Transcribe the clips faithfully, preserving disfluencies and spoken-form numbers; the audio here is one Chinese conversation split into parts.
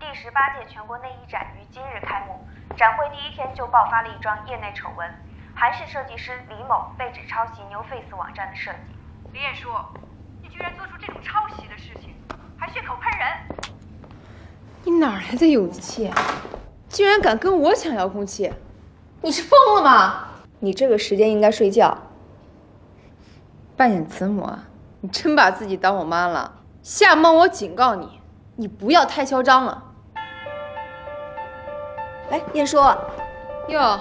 第十八届全国内衣展于今日开幕，展会第一天就爆发了一桩业内丑闻，韩式设计师李某被指抄袭 Newface 网站的设计。李艳姝，你居然做出这种抄袭的事情，还血口喷人！你哪来的勇气啊？竟然敢跟我抢遥控器！你是疯了吗？你这个时间应该睡觉。扮演慈母啊？你真把自己当我妈了？夏梦，我警告你！ 你不要太嚣张了！哎，燕叔，哟，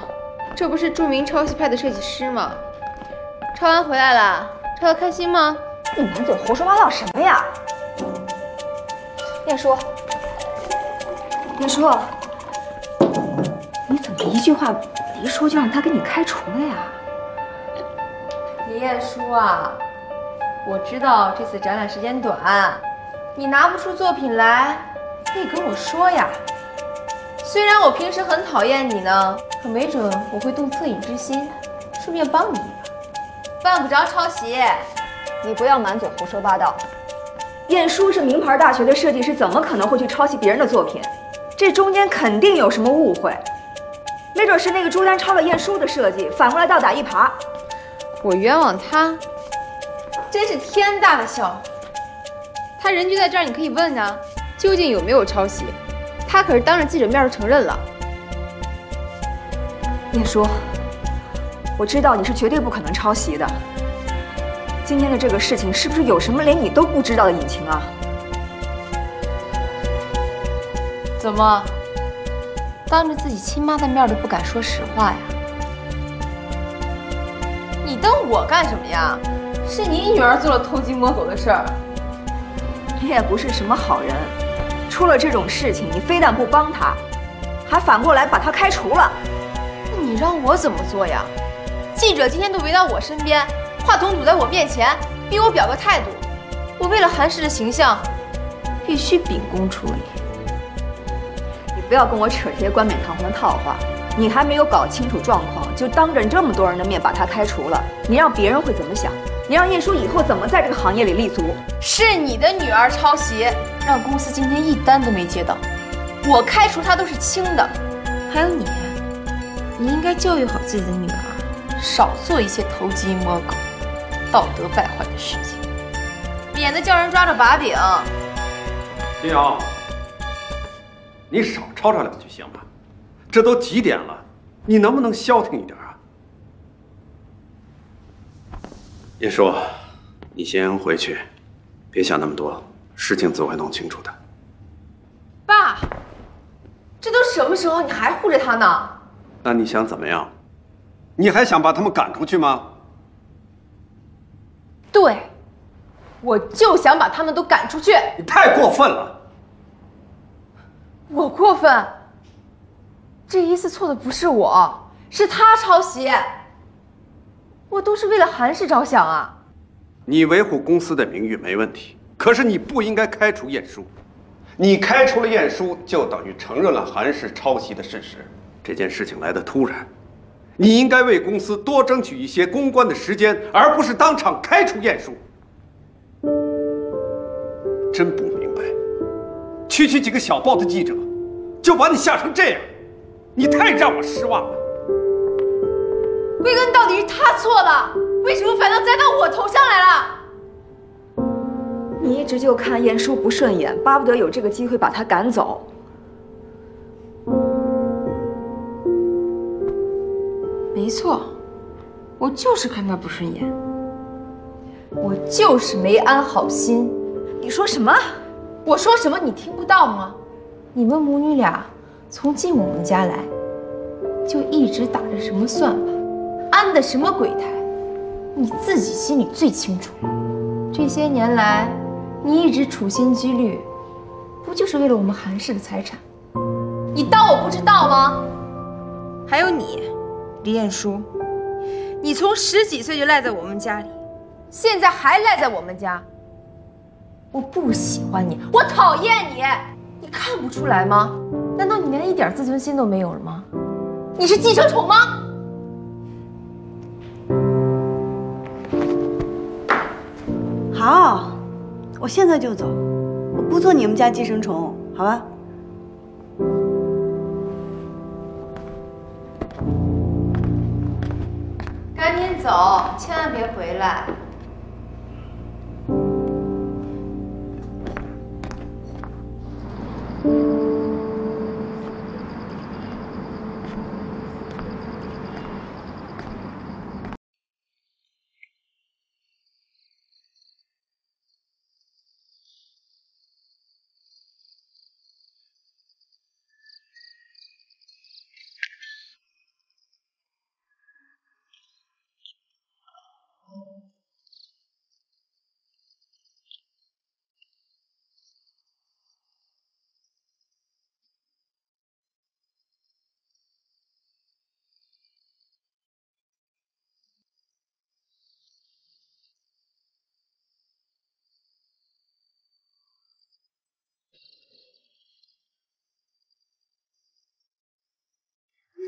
这不是著名抄袭派的设计师吗？抄完回来了，抄得开心吗？你满嘴胡说八道什么呀？燕叔，燕叔，你怎么一句话一说就让他给你开除了呀？李燕叔啊，我知道这次展览时间短。 你拿不出作品来，可以跟我说呀。虽然我平时很讨厌你呢，可没准我会动恻隐之心，顺便帮你一把，犯不着抄袭。你不要满嘴胡说八道。燕姝是名牌大学的设计师，怎么可能会去抄袭别人的作品？这中间肯定有什么误会，没准是那个朱丹抄了燕姝的设计，反过来倒打一耙。我冤枉他，真是天大的笑话。 他人就在这儿，你可以问啊，究竟有没有抄袭？他可是当着记者面就承认了。燕姝，我知道你是绝对不可能抄袭的。今天的这个事情是不是有什么连你都不知道的隐情啊？怎么，当着自己亲妈的面都不敢说实话呀？你当我干什么呀？是你女儿做了偷鸡摸狗的事儿。 你也不是什么好人，出了这种事情，你非但不帮他，还反过来把他开除了。那你让我怎么做呀？记者今天都围到我身边，话筒堵在我面前，逼我表个态度。我为了韩氏的形象，必须秉公处理。你不要跟我扯这些冠冕堂皇的套话。你还没有搞清楚状况，就当着这么多人的面把他开除了，你让别人会怎么想？ 你让燕姝以后怎么在这个行业里立足？是你的女儿抄袭，让公司今天一单都没接到，我开除她都是轻的。还有你，你应该教育好自己的女儿，少做一些偷鸡摸狗、道德败坏的事情，免得叫人抓着把柄。金瑶，你少吵吵两句行吗？这都几点了，你能不能消停一点啊？ 叶姝，你先回去，别想那么多，事情自会弄清楚的。爸，这都什么时候你还护着他呢？那你想怎么样？你还想把他们赶出去吗？对，我就想把他们都赶出去。你太过分了！我过分？这一次错的不是我，是他抄袭。 我都是为了韩氏着想啊！你维护公司的名誉没问题，可是你不应该开除燕姝。你开除了燕姝，就等于承认了韩氏抄袭的事实。这件事情来得突然，你应该为公司多争取一些公关的时间，而不是当场开除燕姝。真不明白，区区几个小报的记者，就把你吓成这样，你太让我失望了。 归根到底是他错了，为什么反倒栽到我头上来了？你一直就看燕姝不顺眼，巴不得有这个机会把他赶走。没错，我就是看他不顺眼，我就是没安好心。你说什么？我说什么你听不到吗？你们母女俩从进我们家来，就一直打着什么算盘。 安的什么鬼胎？你自己心里最清楚。这些年来，你一直处心积虑，不就是为了我们韩氏的财产？你当我不知道吗？还有你，李艳姝，你从十几岁就赖在我们家里，现在还赖在我们家。我不喜欢你，我讨厌你，你看不出来吗？难道你连一点自尊心都没有了吗？你是寄生虫吗？ 好，我现在就走，我不做你们家寄生虫，好吧？先走，千万别回来。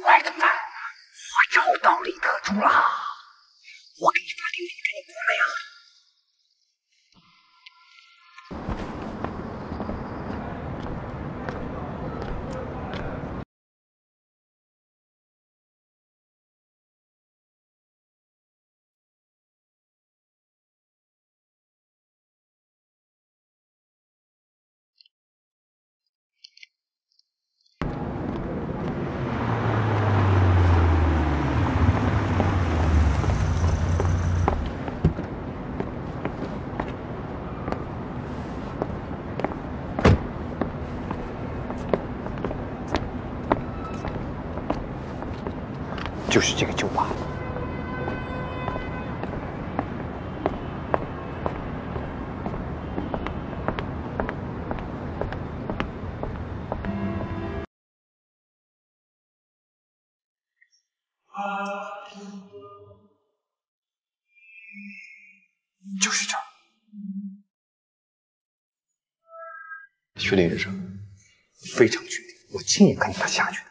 外总裁，我又到李特助了，我给你发定位，看你过没有？ 就是这个酒吧。就是这儿。确定人生？非常确定，我亲眼看见他下去的。